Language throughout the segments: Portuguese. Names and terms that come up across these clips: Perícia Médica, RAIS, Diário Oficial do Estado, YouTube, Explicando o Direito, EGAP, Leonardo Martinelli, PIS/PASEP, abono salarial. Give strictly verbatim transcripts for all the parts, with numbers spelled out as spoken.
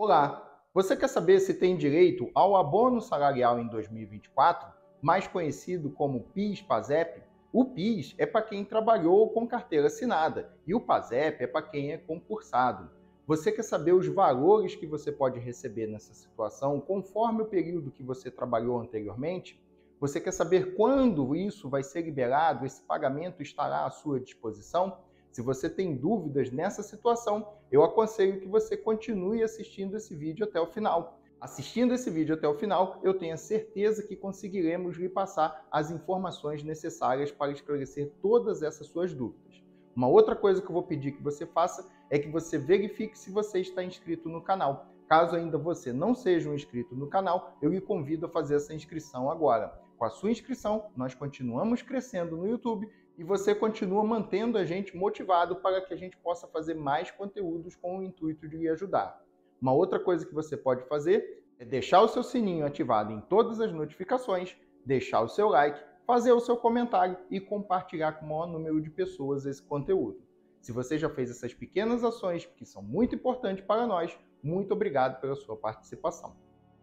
Olá, você quer saber se tem direito ao abono salarial em dois mil e vinte e quatro, mais conhecido como PIS/PASEP? O PIS é para quem trabalhou com carteira assinada e o PASEP é para quem é concursado. Você quer saber os valores que você pode receber nessa situação conforme o período que você trabalhou anteriormente? Você quer saber quando isso vai ser liberado, esse pagamento estará à sua disposição? Se você tem dúvidas nessa situação, eu aconselho que você continue assistindo esse vídeo até o final. Assistindo esse vídeo até o final, eu tenho a certeza que conseguiremos lhe passar as informações necessárias para esclarecer todas essas suas dúvidas. Uma outra coisa que eu vou pedir que você faça é que você verifique se você está inscrito no canal. Caso ainda você não seja um inscrito no canal, eu lhe convido a fazer essa inscrição agora. Com a sua inscrição, nós continuamos crescendo no YouTube e você continua mantendo a gente motivado para que a gente possa fazer mais conteúdos com o intuito de lhe ajudar. Uma outra coisa que você pode fazer é deixar o seu sininho ativado em todas as notificações, deixar o seu like, fazer o seu comentário e compartilhar com o maior número de pessoas esse conteúdo. Se você já fez essas pequenas ações, que são muito importantes para nós, muito obrigado pela sua participação.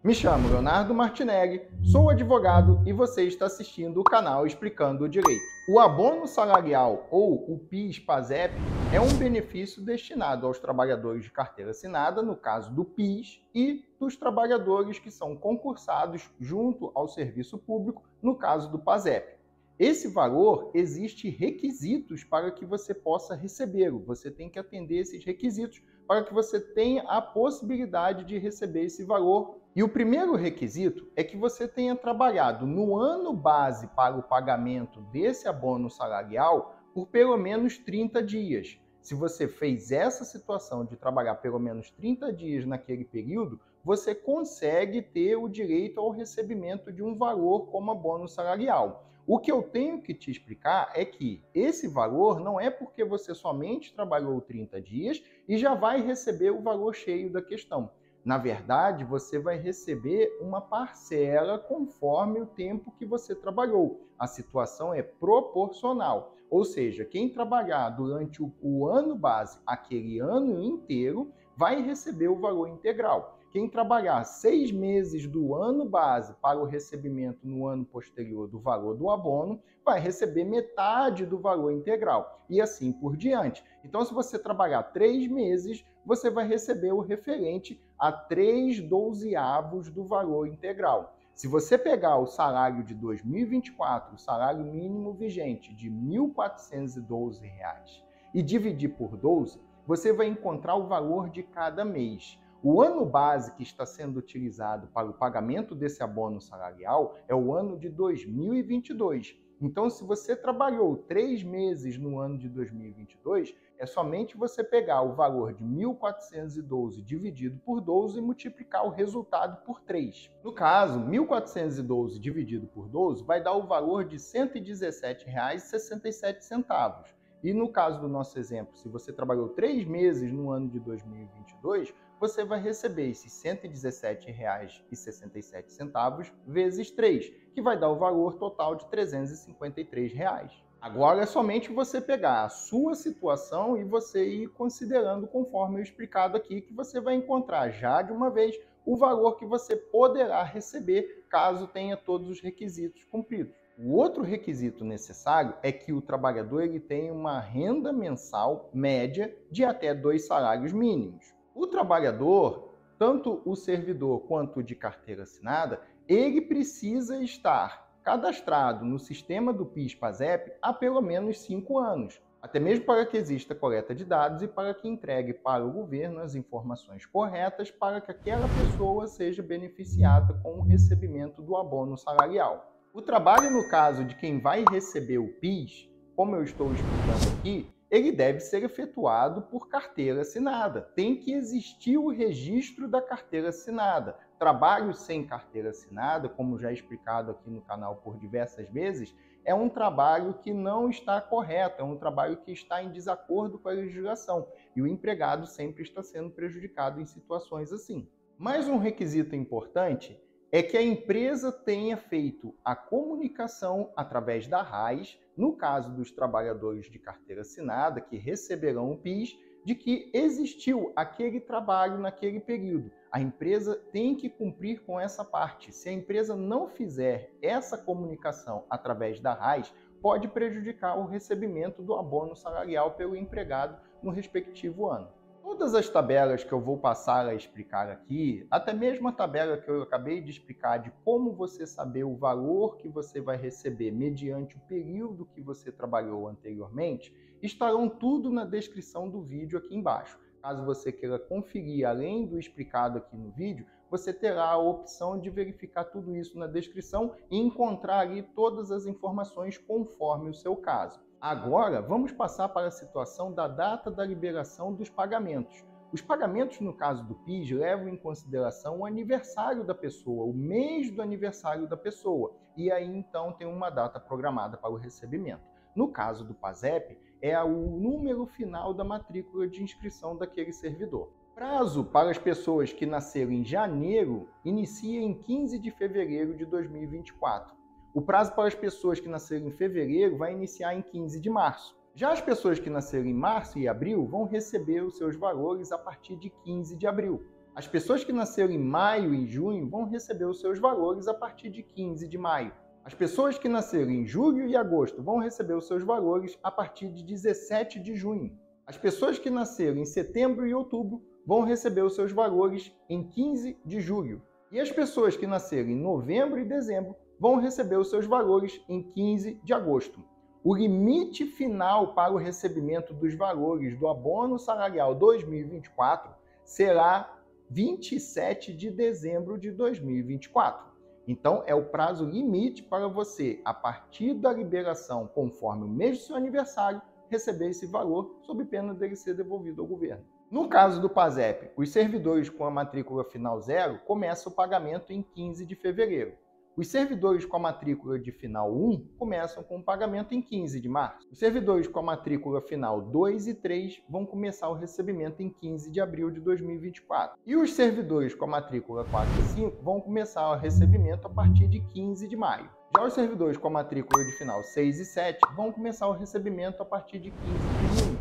Me chamo Leonardo Martinelli, sou advogado e você está assistindo o canal Explicando o Direito. O abono salarial, ou o PIS/PASEP, é um benefício destinado aos trabalhadores de carteira assinada, no caso do PIS, e dos trabalhadores que são concursados junto ao serviço público, no caso do PASEP. Esse valor, existe requisitos para que você possa recebê-lo. Você tem que atender esses requisitos para que você tenha a possibilidade de receber esse valor. E o primeiro requisito é que você tenha trabalhado no ano base para o pagamento desse abono salarial por pelo menos trinta dias. Se você fez essa situação de trabalhar pelo menos trinta dias naquele período, você consegue ter o direito ao recebimento de um valor como abono salarial. O que eu tenho que te explicar é que esse valor não é porque você somente trabalhou trinta dias e já vai receber o valor cheio da questão. Na verdade, você vai receber uma parcela conforme o tempo que você trabalhou. A situação é proporcional, ou seja, quem trabalhar durante o, o ano base, aquele ano inteiro, vai receber o valor integral. Quem trabalhar seis meses do ano base para o recebimento no ano posterior do valor do abono, vai receber metade do valor integral e assim por diante. Então, se você trabalhar três meses, você vai receber o referente a três dozeavos do valor integral. Se você pegar o salário de dois mil e vinte e quatro, o salário mínimo vigente de mil quatrocentos e doze reais, e dividir por doze, você vai encontrar o valor de cada mês. O ano base que está sendo utilizado para o pagamento desse abono salarial é o ano de dois mil e vinte e dois. Então, se você trabalhou três meses no ano de dois mil e vinte e dois, é somente você pegar o valor de mil quatrocentos e doze dividido por doze e multiplicar o resultado por três. No caso, mil quatrocentos e doze dividido por doze vai dar o valor de cento e dezessete reais e sessenta e sete centavos. E no caso do nosso exemplo, se você trabalhou três meses no ano de dois mil e vinte e dois, você vai receber esses cento e dezessete reais e sessenta e sete centavos vezes três, que vai dar o valor total de trezentos e cinquenta e três reais. Agora é somente você pegar a sua situação e você ir considerando conforme eu explicado aqui, que você vai encontrar já de uma vez o valor que você poderá receber caso tenha todos os requisitos cumpridos. O outro requisito necessário é que o trabalhador ele tenha uma renda mensal média de até dois salários mínimos. O trabalhador, tanto o servidor quanto o de carteira assinada, ele precisa estar cadastrado no sistema do PIS/PASEP há pelo menos cinco anos, até mesmo para que exista coleta de dados e para que entregue para o governo as informações corretas para que aquela pessoa seja beneficiada com o recebimento do abono salarial. O trabalho, no caso de quem vai receber o PIS, como eu estou explicando aqui, ele deve ser efetuado por carteira assinada. Tem que existir o registro da carteira assinada. Trabalho sem carteira assinada, como já explicado aqui no canal por diversas vezes, é um trabalho que não está correto, é um trabalho que está em desacordo com a legislação. E o empregado sempre está sendo prejudicado em situações assim. Mais um requisito importante é que a empresa tenha feito a comunicação através da RAIS, no caso dos trabalhadores de carteira assinada que receberão o PIS, de que existiu aquele trabalho naquele período. A empresa tem que cumprir com essa parte. Se a empresa não fizer essa comunicação através da RAIS, pode prejudicar o recebimento do abono salarial pelo empregado no respectivo ano. Todas as tabelas que eu vou passar a explicar aqui, até mesmo a tabela que eu acabei de explicar de como você saber o valor que você vai receber mediante o período que você trabalhou anteriormente, estarão tudo na descrição do vídeo aqui embaixo. Caso você queira conferir além do explicado aqui no vídeo, você terá a opção de verificar tudo isso na descrição e encontrar ali todas as informações conforme o seu caso. Agora, vamos passar para a situação da data da liberação dos pagamentos. Os pagamentos, no caso do PIS, levam em consideração o aniversário da pessoa, o mês do aniversário da pessoa, e aí então tem uma data programada para o recebimento. No caso do PASEP, é o número final da matrícula de inscrição daquele servidor. Prazo para as pessoas que nasceram em janeiro inicia em quinze de fevereiro de dois mil e vinte e quatro. O prazo para as pessoas que nasceram em fevereiro vai iniciar em quinze de março. Já as pessoas que nasceram em março e abril vão receber os seus valores a partir de quinze de abril. As pessoas que nasceram em maio e junho vão receber os seus valores a partir de quinze de maio. As pessoas que nasceram em julho e agosto vão receber os seus valores a partir de dezessete de junho. As pessoas que nasceram em setembro e outubro vão receber os seus valores em quinze de julho. E as pessoas que nasceram em novembro e dezembro vão receber os seus valores em quinze de agosto. O limite final para o recebimento dos valores do abono salarial dois mil e vinte e quatro será vinte e sete de dezembro de dois mil e vinte e quatro. Então, é o prazo limite para você, a partir da liberação, conforme o mês do seu aniversário, receber esse valor, sob pena dele ser devolvido ao governo. No caso do PASEP, os servidores com a matrícula final zero começam o pagamento em quinze de fevereiro. Os servidores com a matrícula de final um começam com o pagamento em quinze de março. Os servidores com a matrícula final dois e três vão começar o recebimento em quinze de abril de dois mil e vinte e quatro. E os servidores com a matrícula quatro e cinco vão começar o recebimento a partir de quinze de maio. Já os servidores com a matrícula de final seis e sete vão começar o recebimento a partir de quinze de junho.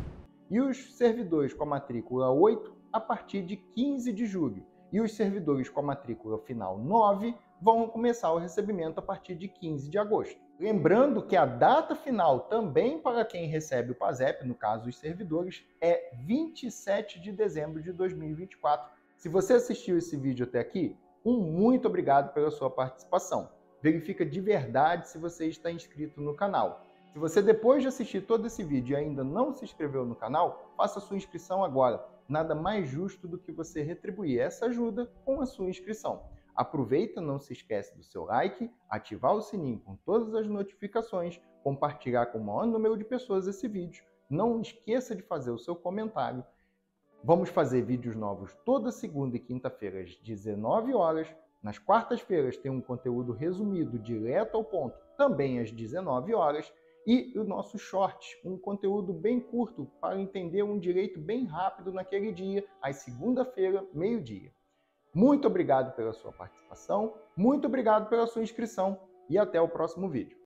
E os servidores com a matrícula oito a partir de quinze de julho. E os servidores com a matrícula final nove vão começar o recebimento a partir de quinze de agosto. Lembrando que a data final também para quem recebe o PASEP, no caso os servidores, é vinte e sete de dezembro de dois mil e vinte e quatro. Se você assistiu esse vídeo até aqui, um muito obrigado pela sua participação. Verifica de verdade se você está inscrito no canal. Se você depois de assistir todo esse vídeo e ainda não se inscreveu no canal, faça sua inscrição agora. Nada mais justo do que você retribuir essa ajuda com a sua inscrição. Aproveita, não se esquece do seu like, ativar o sininho com todas as notificações, compartilhar com o maior número de pessoas esse vídeo. Não esqueça de fazer o seu comentário. Vamos fazer vídeos novos toda segunda e quinta-feira às dezenove horas. Nas quartas-feiras tem um conteúdo resumido direto ao ponto, também às dezenove horas. E o nosso short, um conteúdo bem curto para entender um direito bem rápido naquele dia, às segunda-feira, meio-dia. Muito obrigado pela sua participação, muito obrigado pela sua inscrição e até o próximo vídeo.